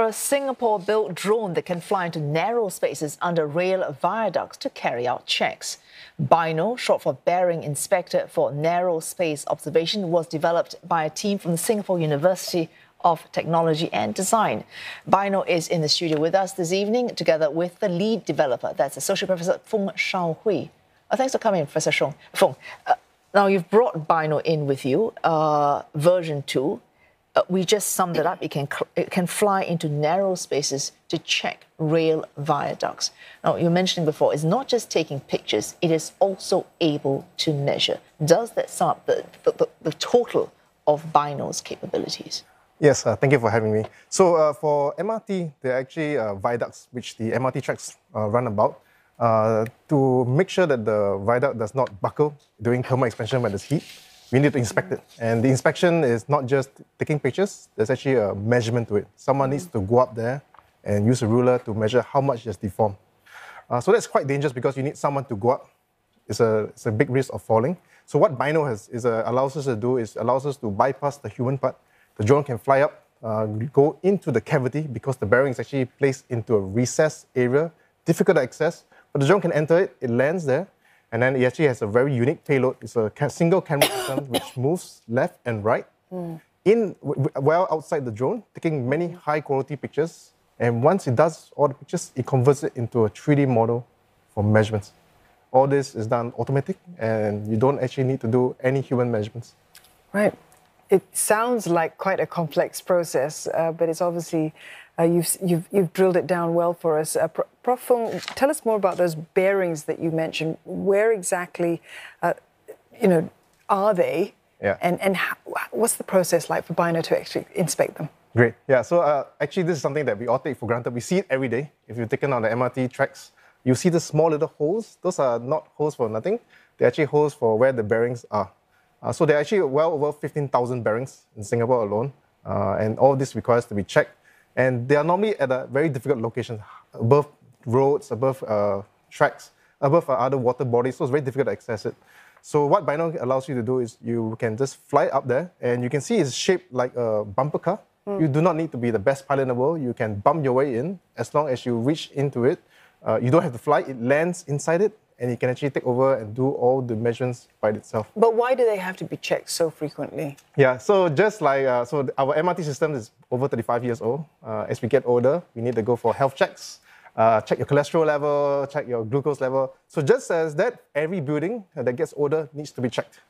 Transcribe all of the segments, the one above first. or a Singapore-built drone that can fly into narrow spaces under rail viaducts to carry out checks. BINO, short for Bearing Inspector for Narrow Space Observation, was developed by a team from the Singapore University of Technology and Design. BINO is in the studio with us this evening, together with the lead developer, that's Associate Professor Foong Shaohui. Thanks for coming in, Professor Foong. Now, you've brought BINO in with you, version 2. We just summed it up. It can fly into narrow spaces to check rail viaducts. Now, you mentioned before, it's not just taking pictures, it is also able to measure. Does that sum up the total of BINO's capabilities? Yes, thank you for having me. So for MRT, there are actually viaducts which the MRT tracks run about. To make sure that the viaduct does not buckle during thermal expansion when there's heat, we need to inspect it. And the inspection is not just taking pictures, there's actually a measurement to it. Someone needs to go up there and use a ruler to measure how much is deformed. So that's quite dangerous because you need someone to go up. It's a big risk of falling. So what BINO allows us to do is allows us to bypass the human part. The drone can fly up, go into the cavity because the bearing is actually placed into a recessed area, difficult to access. But the drone can enter it, it lands there, and then it actually has a very unique payload. It's a single camera system which moves left and right, well outside the drone, taking many high-quality pictures. And once it does all the pictures, it converts it into a 3D model for measurements. All this is done automatic, and you don't actually need to do any human measurements. Right. It sounds like quite a complex process, but it's obviously, you've drilled it down well for us. Prof Foong, tell us more about those bearings that you mentioned. Where exactly, are they? Yeah. And how, what's the process like for BINO to actually inspect them? Great. Yeah, so actually this is something that we all take for granted. We see it every day. If you've taken on the MRT tracks, you see the small little holes. Those are not holes for nothing. They're actually holes for where the bearings are. So there are actually well over 15,000 bearings in Singapore alone, and all this requires to be checked. And they are normally at a very difficult location, above roads, above tracks, above other water bodies, so it's very difficult to access it. So what BINO allows you to do is you can just fly up there, and you can see it's shaped like a bumper car. You do not need to be the best pilot in the world. You can bump your way in as long as you reach into it. You don't have to fly, it lands inside it. And it can actually take over and do all the measurements by itself. But why do they have to be checked so frequently? Yeah, so just like, so our MRT system is over 35 years old. As we get older, we need to go for health checks, check your cholesterol level, check your glucose level. So just as that, every building that gets older needs to be checked.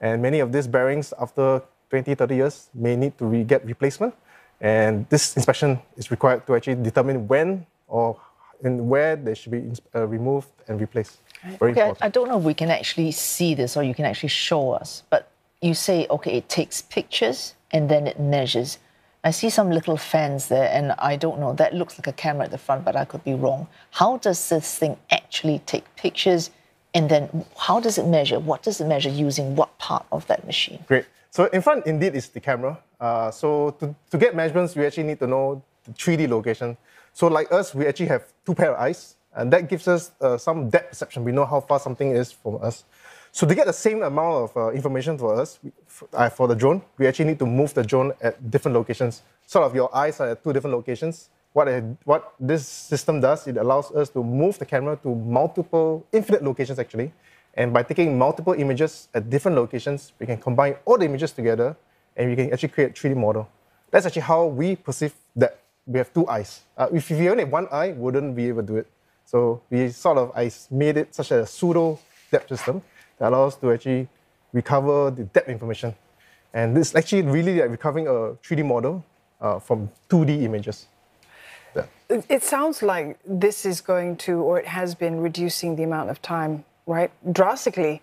And many of these bearings after 20, 30 years may need to get replacement. And this inspection is required to actually determine when or where they should be removed and replaced. Very important. I don't know if we can actually see this or you can actually show us, but you say, okay, it takes pictures and then it measures. I see some little fans there and I don't know, that looks like a camera at the front, but I could be wrong. How does this thing actually take pictures and then how does it measure? What does it measure using what part of that machine? Great. So in front, indeed, is the camera. So to get measurements, we actually need to know the 3D location. So like us, we actually have two pair of eyes, and that gives us some depth perception. We know how far something is from us. So to get the same amount of information for us, for the drone, we actually need to move the drone at different locations. Sort of your eyes are at two different locations. What this system does, it allows us to move the camera to multiple, infinite locations actually. And by taking multiple images at different locations, we can combine all the images together and we can actually create a 3D model. That's actually how we perceive that. We have two eyes. If you only have one eye, we wouldn't be able to do it. So we sort of made it such a pseudo depth system that allows us to actually recover the depth information. And this is actually really like recovering a 3D model from 2D images. Yeah. It sounds like this is going to, or it has been reducing the amount of time, right, drastically.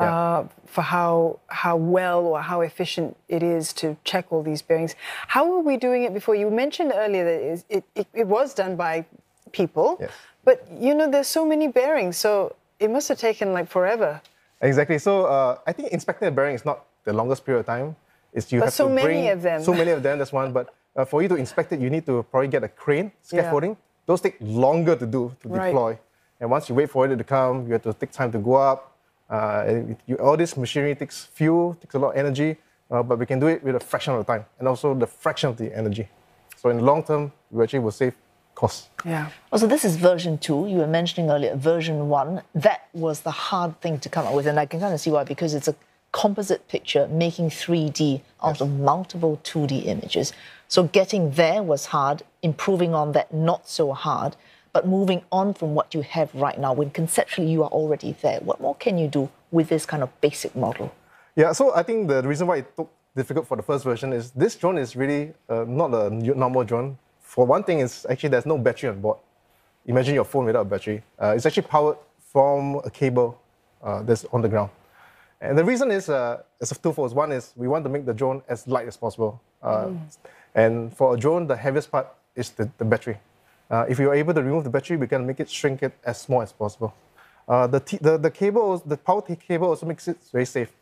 Yeah. For how well or how efficient it is to check all these bearings. How were we doing it before? You mentioned earlier that it was done by people, yes. But you know there's so many bearings, so it must have taken like forever. Exactly. So I think inspecting a bearing is not the longest period of time. So many of them. That's one. But for you to inspect it, you need to probably get a crane, scaffolding. Yeah. Those take longer to deploy. And once you wait for it to come, you have to take time to go up. All this machinery takes fuel, takes a lot of energy, but we can do it with a fraction of the time and also the fraction of the energy. So in the long term, you actually will save costs. Yeah. Also, this is version 2. You were mentioning earlier, version 1. That was the hard thing to come up with, and I can kind of see why, because it's a composite picture making 3D out of multiple 2D images. So getting there was hard, improving on that not so hard, but moving on from what you have right now, when conceptually you are already there, what more can you do with this kind of basic model? Yeah, so I think the reason why it took difficult for the first version is this drone is really not a normal drone. For one thing, is actually there's no battery on board. Imagine your phone without a battery. It's actually powered from a cable that's on the ground. And the reason is, it's twofold. One is we want to make the drone as light as possible. And for a drone, the heaviest part is the battery. If we are able to remove the battery, we can make it shrink it as small as possible. The power cable also makes it very safe.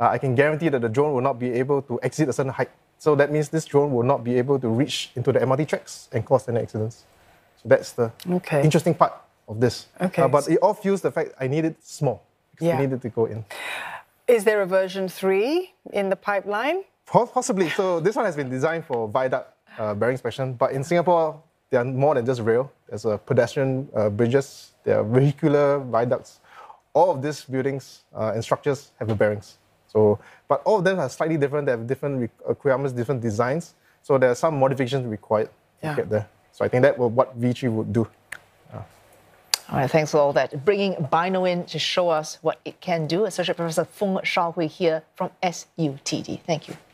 I can guarantee that the drone will not be able to exceed a certain height. So that means this drone will not be able to reach into the MRT tracks and cause any accidents. So that's the interesting part of this. But it all fuels the fact I need it small. Yeah. I needed to go in. Is there a version 3 in the pipeline? Possibly. So this one has been designed for viaduct bearing inspection, but in Singapore, there are more than just rail. There's pedestrian bridges, there are vehicular viaducts. All of these buildings and structures have the bearings. So, but all of them are slightly different. They have different requirements, different designs. So there are some modifications required to get there. So I think that was what V3 would do. All right, thanks for all that. Bringing BINO in to show us what it can do. Associate Professor Foong Shaohui here from SUTD. Thank you.